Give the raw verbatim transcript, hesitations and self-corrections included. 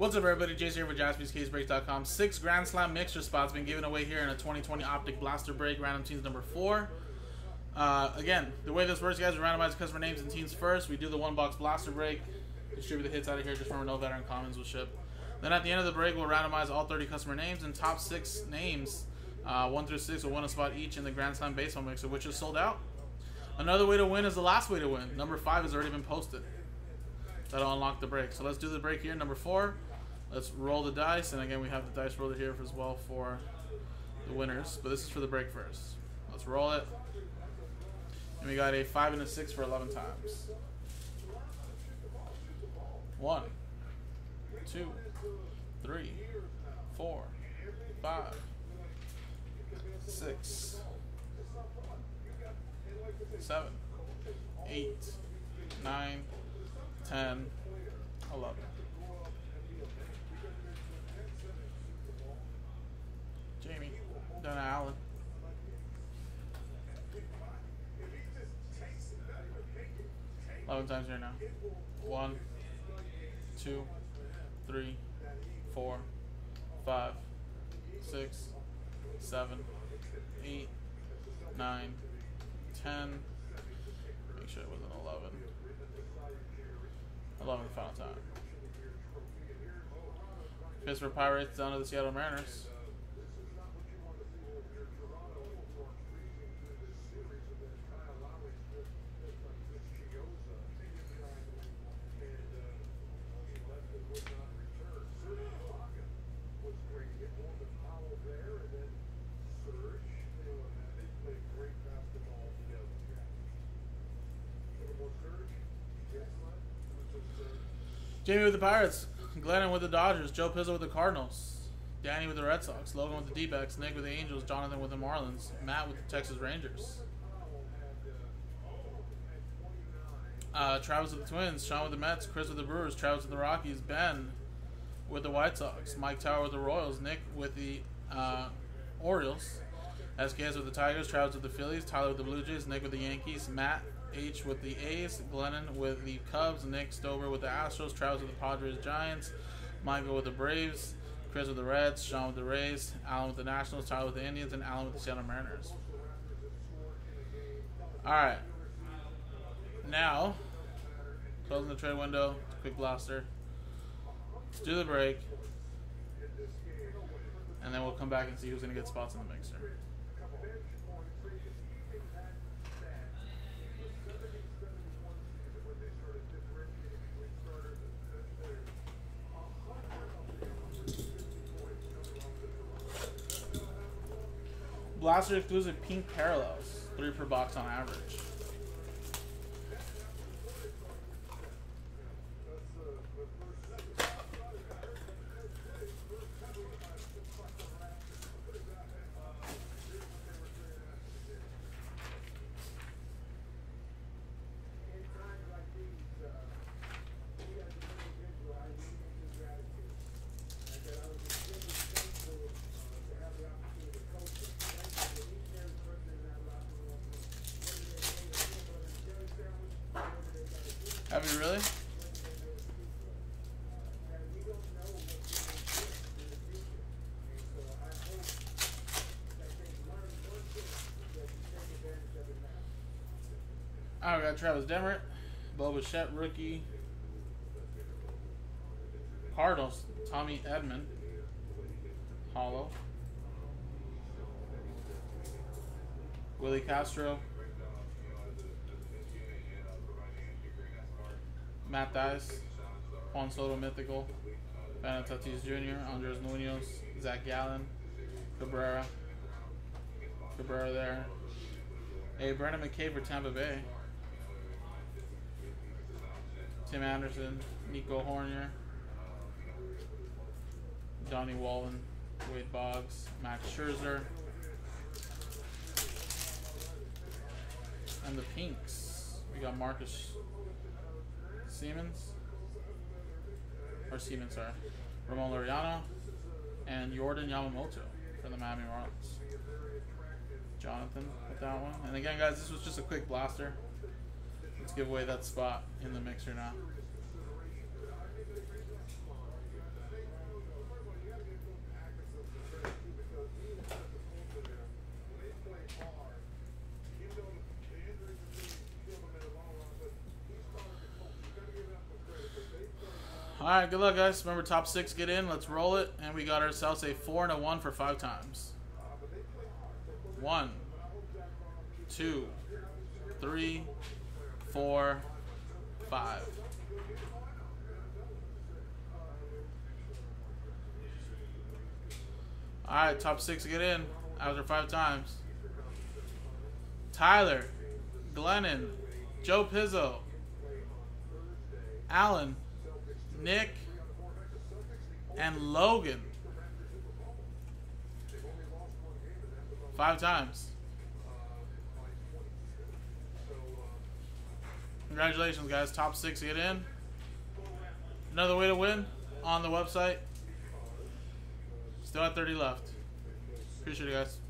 What's up, everybody? Jace here for Jaspys Case Breaks dot com. Six Grand Slam Mixer spots been given away here in a twenty twenty Optic Blaster Break, random teams number four. Uh, again, the way this works, guys, we randomize customer names and teams first. We do the one-box Blaster Break, distribute the hits out of here. Just remember, no veteran commons will ship. Then at the end of the break, we'll randomize all thirty customer names and top six names, uh, one through six, will win a spot each in the Grand Slam Baseball Mixer, which is sold out. Another way to win is the last way to win. Number five has already been posted. That'll unlock the break. So let's do the break here, number four. Let's roll the dice, and again, we have the dice roller here as well for the winners, but this is for the break first. Let's roll it, and we got a five and a six for eleven times. One, two, three, four, five, six, seven, eight, nine, ten, eleven. Jamie, Donna Allen. eleven times here now. one, two, three, four, five, six, seven, eight, nine, ten. Make sure it wasn't eleven. eleven final time. Pittsburgh Pirates down to the Seattle Mariners. Jamie with the Pirates, Glennon with the Dodgers, Joe Pizzo with the Cardinals, Danny with the Red Sox, Logan with the D-backs, Nick with the Angels, Jonathan with the Marlins, Matt with the Texas Rangers, uh, Travis with the Twins, Sean with the Mets, Chris with the Brewers, Travis with the Rockies, Ben with the White Sox, Mike Tower with the Royals, Nick with the uh, Orioles, S K S with the Tigers, Travis with the Phillies, Tyler with the Blue Jays, Nick with the Yankees, Matt H with the A's, Glennon with the Cubs, Nick Stober with the Astros, Travis with the Padres, Giants, Michael with the Braves, Chris with the Reds, Sean with the Rays, Allen with the Nationals, Tyler with the Indians, and Allen with the Seattle Mariners. Alright. Now, closing the trade window, quick blaster. Let's do the break. And then we'll come back and see who's going to get spots in the mixer. Blaster exclusive pink parallels, three per box on average. Have you really? All right, we got Travis Demeritt, Bo Bichette, rookie. Cardinals, Tommy Edman, hollow. Willie Castro. Matt Dice, Juan Soto Mythical, Fernando Tatis Junior, Andres Munoz, Zach Gallen, Cabrera, Cabrera there. Hey, Brendan McKay for Tampa Bay. Tim Anderson, Nico Hornier, Donnie Wallen, Wade Boggs, Max Scherzer, and the Pinks. We got Marcus Siemens, or Siemens, sorry, Ramon Laureano, and Jordan Yamamoto for the Miami Marlins. Jonathan with that one. And again, guys, this was just a quick blaster. Let's give away that spot in the mixer now. Alright, good luck, guys. Remember, top six get in. Let's roll it. And we got ourselves a four and a one for five times. One, two, three, four, five. Alright, top six get in after five times. Tyler, Glennon, Joe Pizzo, Allen, Nick, and Logan. Five times. Congratulations, guys. Top six get in. Another way to win on the website. Still at thirty left. Appreciate it, guys.